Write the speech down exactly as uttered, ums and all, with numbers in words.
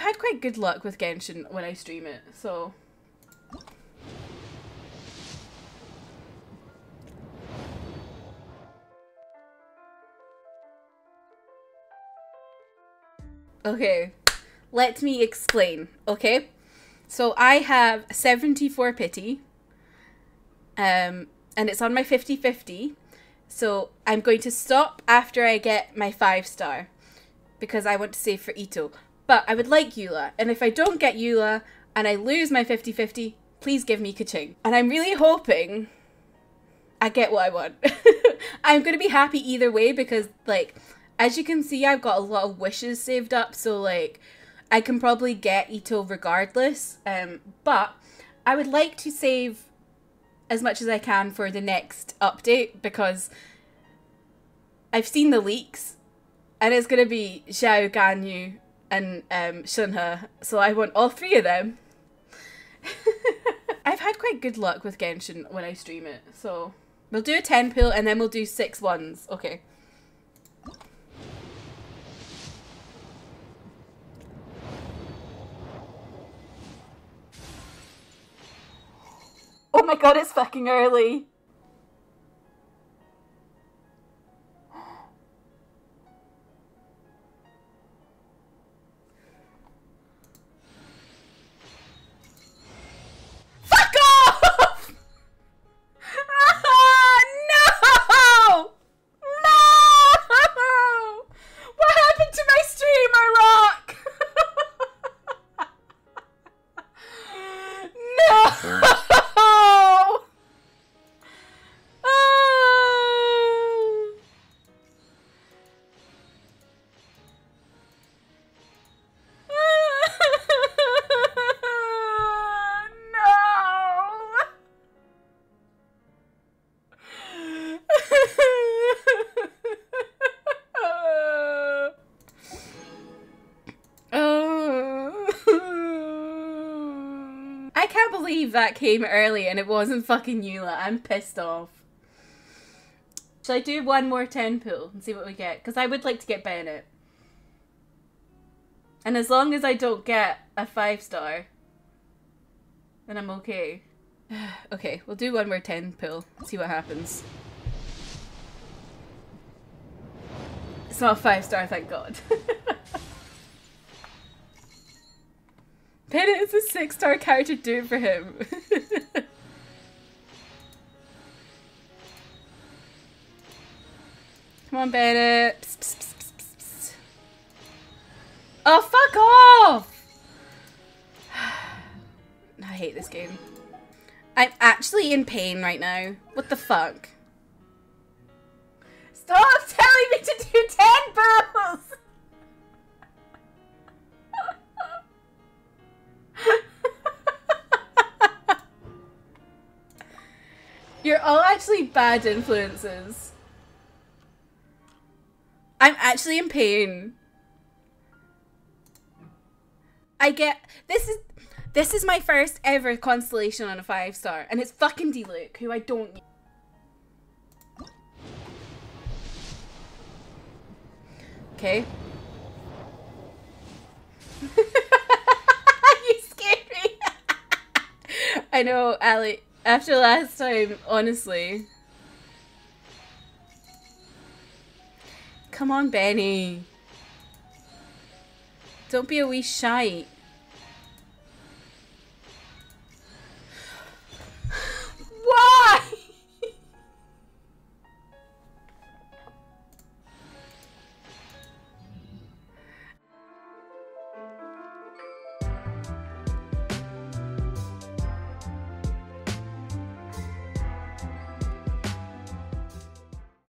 I've had quite good luck with Genshin when I stream it, so... Okay, let me explain, okay? So I have seventy-four pity, um, and it's on my fifty fifty, so I'm going to stop after I get my five star, because I want to save for Eto. But I would like Eula, and if I don't get Eula, and I lose my fifty fifty, please give me Kaching. And I'm really hoping I get what I want. I'm going to be happy either way, because, like... as you can see, I've got a lot of wishes saved up, so like I can probably get Eto regardless, um, but I would like to save as much as I can for the next update, because I've seen the leaks and it's going to be Xiao, Ganyu and um, Shunha, so I want all three of them. I've had quite good luck with Genshin when I stream it, so we'll do a ten pool and then we'll do six ones, okay. Oh my god, it's fucking early. Fuck off! Oh, no! No! What happened to my stream, I rock? No! That came early and it wasn't fucking Eula. I'm pissed off. Shall I do one more ten pool and see what we get? Because I would like to get Bennett. And as long as I don't get a five star, then I'm okay. Okay, we'll do one more ten pool. See what happens. It's not a five star, thank god. Bennett is a six star character, do it for him. Come on, Bennett. Psst, psst, psst, psst, psst. Oh, fuck off! I hate this game. I'm actually in pain right now. What the fuck? Stop telling me to do ten balls! You're all actually bad influences. I'm actually in pain. I get this is this is my first ever constellation on a five star, and it's fucking Diluc, who I don't need. Okay. You scared me. I know, Ali. After last time, honestly. Come on, Benny. Don't be a wee shite.